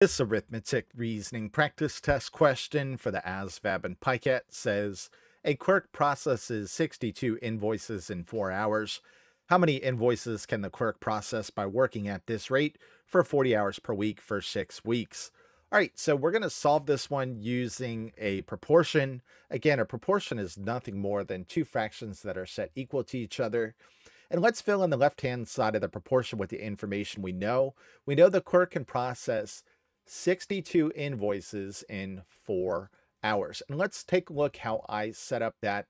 This arithmetic reasoning practice test question for the ASVAB and PiCAT says, a clerk processes 62 invoices in 4 hours. How many invoices can the clerk process by working at this rate for 40 hours per week for 6 weeks? All right, so we're going to solve this one using a proportion. Again, a proportion is nothing more than two fractions that are set equal to each other. And let's fill in the left-hand side of the proportion with the information we know. We know the clerk can process 62 invoices in 4 hours. And let's take a look how I set up that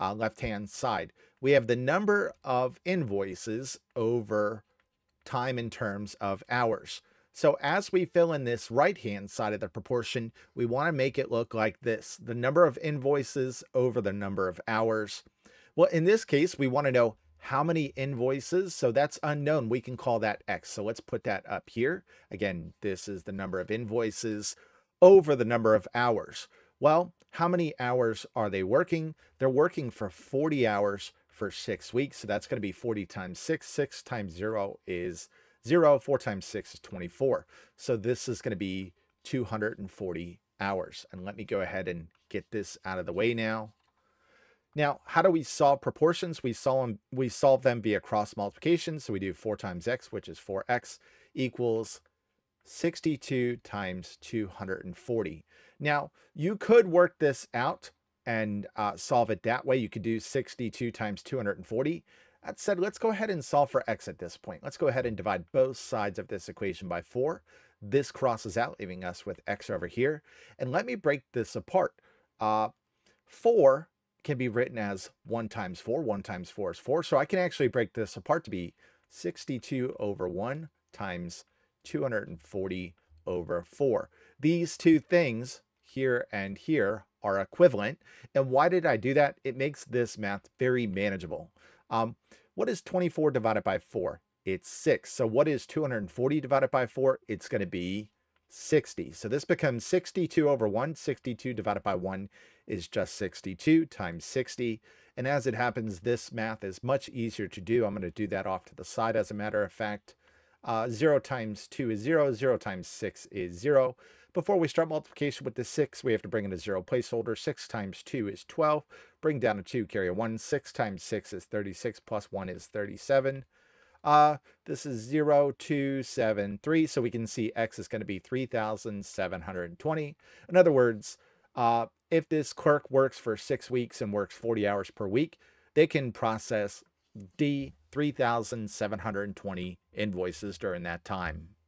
left-hand side. We have the number of invoices over time in terms of hours. So as we fill in this right-hand side of the proportion, we want to make it look like this: the number of invoices over the number of hours. Well, in this case, we want to know how many invoices, so that's unknown. We can call that X. So let's put that up here. Again, this is the number of invoices over the number of hours. Well, how many hours are they working? They're working for 40 hours for 6 weeks. So that's going to be 40 times 6. 6 times 0 is 0. 4 times 6 is 24. So this is going to be 240 hours. And let me go ahead and get this out of the way now. Now, how do we solve proportions? We solve them via cross multiplication. So we do 4 times x, which is 4x, equals 62 times 240. Now, you could work this out and solve it that way. You could do 62 times 240. That said, let's go ahead and solve for x at this point. Let's go ahead and divide both sides of this equation by 4. This crosses out, leaving us with x over here. And let me break this apart. 4 can be written as 1 times 4. 1 times 4 is 4. So I can actually break this apart to be 62 over 1 times 240 over 4. These two things here and here are equivalent. And why did I do that? It makes this math very manageable. What is 24 divided by 4? It's 6. So what is 240 divided by 4? It's going to be 60. So this becomes 62 over 1. 62 divided by 1 is just 62 times 60. And as it happens, this math is much easier to do. I'm going to do that off to the side as a matter of fact. 0 times 2 is 0. 0 times 6 is 0. Before we start multiplication with the 6, we have to bring in a 0 placeholder. 6 times 2 is 12. Bring down a 2, carry a 1. 6 times 6 is 36, plus 1 is 37. This is 0, 2, 7, 3. So we can see x is going to be 3,720. In other words, if this clerk works for 6 weeks and works 40 hours per week, they can process D 3,720 invoices during that time.